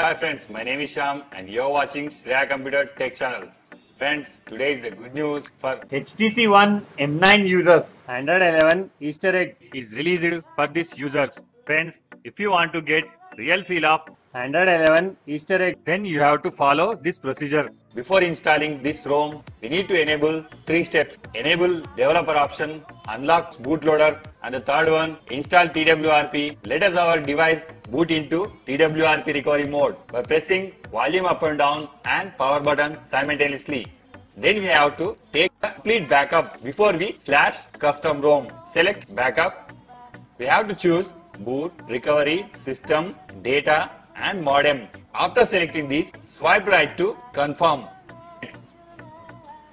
Hi friends, my name is Shyam and you're watching Shreya Computer Tech Channel. Friends, today is the good news for HTC One M9 users. Android 11 Easter egg is released for these users. Friends, if you want to get real feel of Android 11 Easter egg, then you have to follow this procedure. Before installing this ROM, we need to enable 3 steps. Enable developer option, unlock bootloader, and the third one, install TWRP. Let us our device boot into TWRP recovery mode by pressing volume up and down and power button simultaneously. Then we have to take a complete backup before we flash custom ROM. Select backup. We have to choose boot, recovery, system, data, and modem. After selecting these, swipe right to confirm.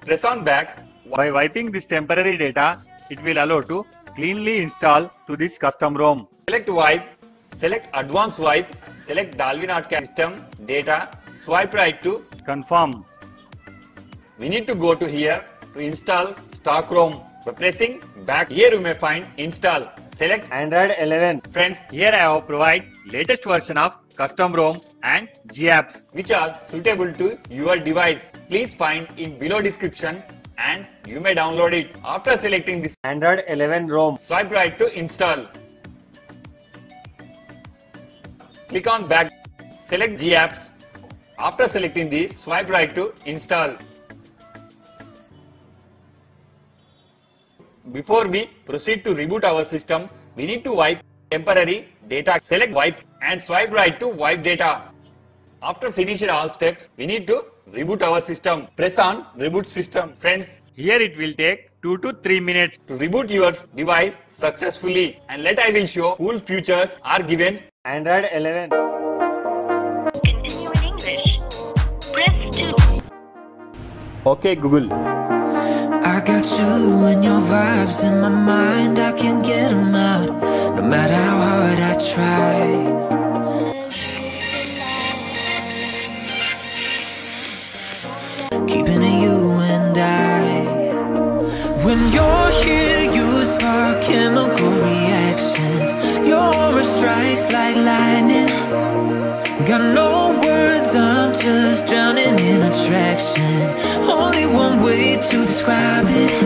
Press on back. By wiping this temporary data, it will allow to cleanly install to this custom ROM. Select wipe, select advanced wipe, select Dalvik/ART system, data, swipe right to confirm. We need to go to here to install stock ROM. By pressing back, here you may find install. Select Android 11. Friends, here I have provide latest version of custom ROM and gapps which are suitable to your device. Please find in below description and you may download it. After selecting this Android 11 ROM, swipe right to install. Click on back. Select gapps. After selecting this, swipe right to install. Before we proceed to reboot our system, we need to wipe temporary data. Select wipe and swipe right to wipe data. After finishing all steps, we need to reboot our system. Press on reboot system. Friends, here it will take 2 to 3 minutes to reboot your device successfully. And later I will show cool features are given Android 11. Continue in English. Press 2. Okay Google. I got you and your vibes in my mind, I can't get them out, no matter how hard I try. Keeping it you and I. When you're here, you spark chemical reactions. Your aura strikes like lightning. Got no words, I'm just drowning in attraction. Only one way to describe it.